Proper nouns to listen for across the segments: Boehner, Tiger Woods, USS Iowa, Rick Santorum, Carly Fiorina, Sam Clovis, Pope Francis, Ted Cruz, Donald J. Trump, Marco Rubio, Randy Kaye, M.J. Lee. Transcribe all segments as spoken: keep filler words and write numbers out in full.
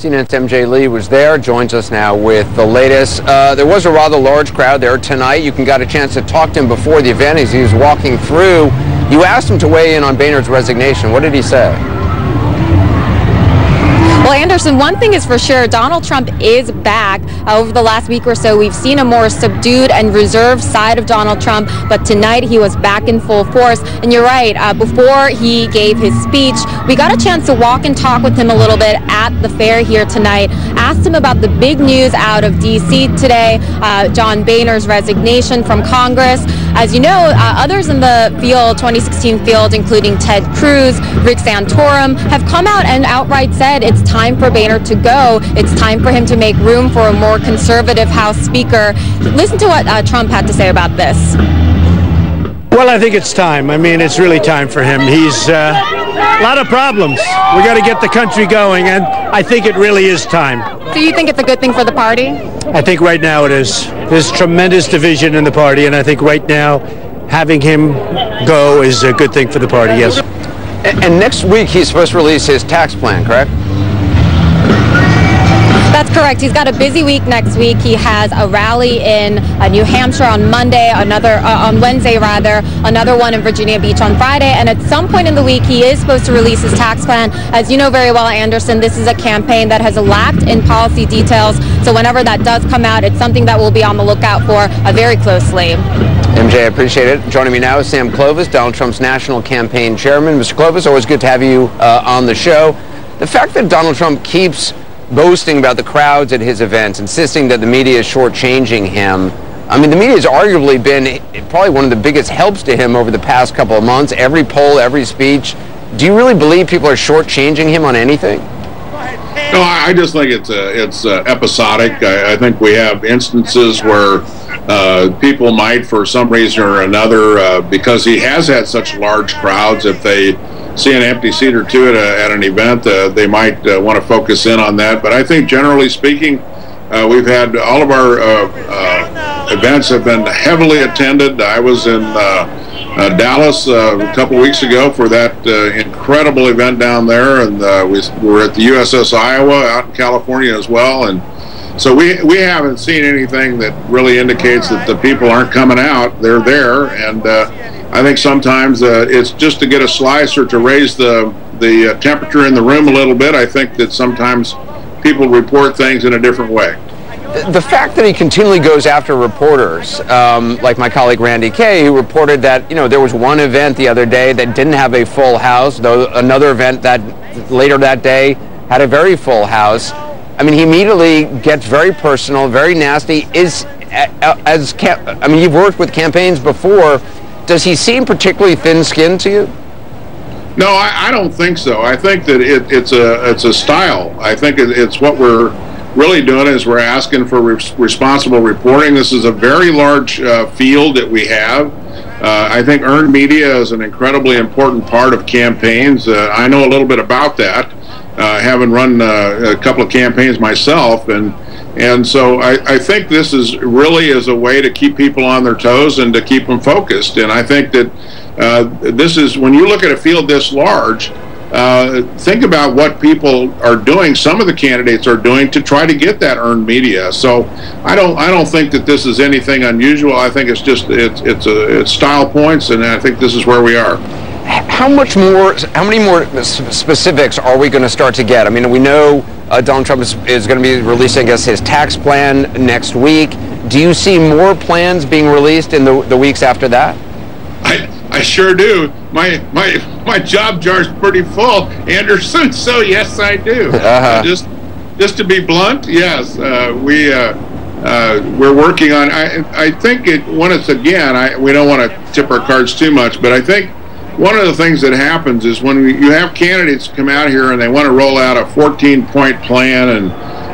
C NN's M J. Lee was there, joins us now with the latest. Uh, there was a rather large crowd there tonight. You can got a chance to talk to him before the event as he was walking through. You asked him to weigh in on Boehner's resignation. What did he say? Well, Anderson, one thing is for sure, Donald Trump is back. Uh, over the last week or so, we've seen a more subdued and reserved side of Donald Trump, but tonight he was back in full force. And you're right, uh, before he gave his speech, we got a chance to walk and talk with him a little bit at the fair here tonight. Asked him about the big news out of D C today, uh, John Boehner's resignation from Congress. As you know, uh, others in the field, twenty sixteen field, including Ted Cruz, Rick Santorum, have come out and outright said it's time for Boehner to go. It's time for him to make room for a more conservative House Speaker. Listen to what uh, Trump had to say about this. Well, I think it's time. I mean, it's really time for him. He's uh, a lot of problems. We got to get the country going, and I think it really is time. So you think it's a good thing for the party? I think right now it is. There's tremendous division in the party, and I think right now having him go is a good thing for the party, yes. And, and next week he's supposed to release his tax plan, correct? That's correct. He's got a busy week next week. He has a rally in uh, New Hampshire on Monday, another uh, on Wednesday rather, another one in Virginia Beach on Friday, and at some point in the week he is supposed to release his tax plan. As you know very well, Anderson, this is a campaign that has lacked in policy details, so whenever that does come out, it's something that we'll be on the lookout for uh, very closely. M J, I appreciate it. Joining me now is Sam Clovis, Donald Trump's national campaign chairman. Mister Clovis, always good to have you uh, on the show. The fact that Donald Trump keeps boasting about the crowds at his events, insisting that the media is shortchanging him. I mean, the media has arguably been probably one of the biggest helps to him over the past couple of months. Every poll, every speech. Do you really believe people are shortchanging him on anything? No, I just think it's uh, it's uh, episodic. I, I think we have instances where uh, people might, for some reason or another, uh, because he has had such large crowds, if they see an empty seat or two at, a, at an event, uh, they might uh, want to focus in on that. But I think generally speaking, uh, we've had all of our uh, uh, events have been heavily attended. I was in uh, uh, Dallas uh, a couple weeks ago for that uh, incredible event down there, and uh, we were at the U S S Iowa out in California as well. And so we, we haven't seen anything that really indicates that the people aren't coming out. They're there, and uh, I think sometimes uh, it's just to get a slice or to raise the, the uh, temperature in the room a little bit. I think that sometimes people report things in a different way. The fact that he continually goes after reporters, um, like my colleague Randy Kaye, who reported that, you know, there was one event the other day that didn't have a full house, though another event that later that day had a very full house. I mean, he immediately gets very personal, very nasty. Is as I mean, you've worked with campaigns before. Does he seem particularly thin-skinned to you? No, I, I don't think so. I think that it, it's a it's a style. I think it, it's what we're really doing is we're asking for re responsible reporting. This is a very large uh, field that we have. Uh, I think earned media is an incredibly important part of campaigns. Uh, I know a little bit about that. Uh, having run uh, a couple of campaigns myself, and and so I, I think this is really is a way to keep people on their toes and to keep them focused. And I think that uh, this is, when you look at a field this large, uh, think about what people are doing, some of the candidates are doing to try to get that earned media. So I don't I don't think that this is anything unusual. I think it's just it's it's a it's style points, and I think this is where we are. How much more, how many more specifics are we going to start to get? I mean, we know uh, Donald Trump is, is going to be releasing, I guess, his tax plan next week. Do you see more plans being released in the, the weeks after that? I, I sure do. My, my, my job jar's pretty full, Anderson, so yes, I do. Uh-huh. uh, just, just to be blunt, yes, uh, we... Uh, Uh, we're working on. I, I think it. Once again, I, we don't want to tip our cards too much, but I think one of the things that happens is when we, you have candidates come out here and they want to roll out a fourteen point plan, and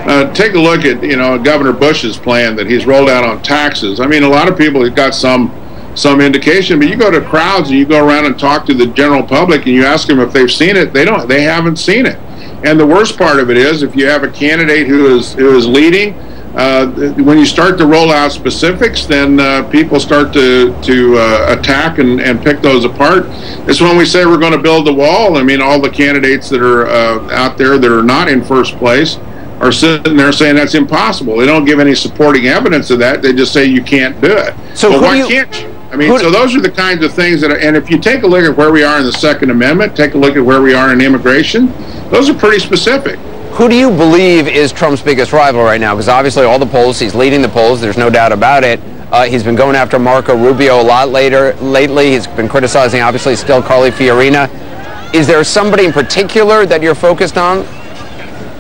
uh, take a look at you know Governor Bush's plan that he's rolled out on taxes. I mean, a lot of people have got some some indication, but you go to crowds and you go around and talk to the general public and you ask them if they've seen it. They don't. They haven't seen it. And the worst part of it is if you have a candidate who is who is leading. Uh, when you start to roll out specifics, then uh, people start to, to uh, attack and, and pick those apart. It's when we say we're going to build the wall. I mean, all the candidates that are uh, out there that are not in first place are sitting there saying that's impossible. They don't give any supporting evidence of that. They just say you can't do it. So well, why you, can't you? I mean, so those are the kinds of things that are, and if you take a look at where we are in the Second Amendment, take a look at where we are in immigration, those are pretty specific. Who do you believe is Trump's biggest rival right now? Because obviously all the polls, he's leading the polls, there's no doubt about it. Uh, he's been going after Marco Rubio a lot later lately. He's been criticizing, obviously, still Carly Fiorina. Is there somebody in particular that you're focused on?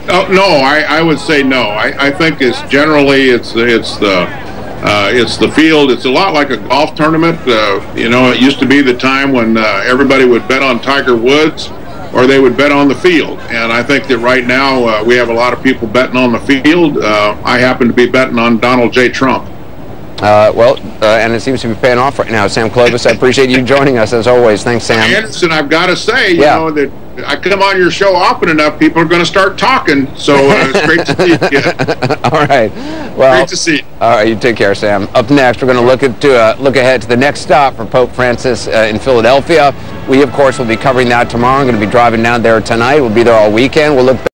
Oh, no, I, I would say no. I, I think it's generally it's the, it's the uh, it's the field. It's a lot like a golf tournament. Uh, you know, it used to be the time when uh, everybody would bet on Tiger Woods, or they would bet on the field. And I think that right now uh, we have a lot of people betting on the field. Uh, I happen to be betting on Donald J. Trump. Uh, well, uh, and it seems to be paying off right now. Sam Clovis, I appreciate you joining us as always. Thanks, Sam. Anderson, I've got to say, you yeah. know, that I come on your show often enough, people are going to start talking. So uh, it's great to see you again. All right. Well, great to see you. All right, you take care, Sam. Up next, we're going to look at to uh, look ahead to the next stop for Pope Francis uh, in Philadelphia. We, of course, will be covering that tomorrow. I'm going to be driving down there tonight. We'll be there all weekend. We'll look back.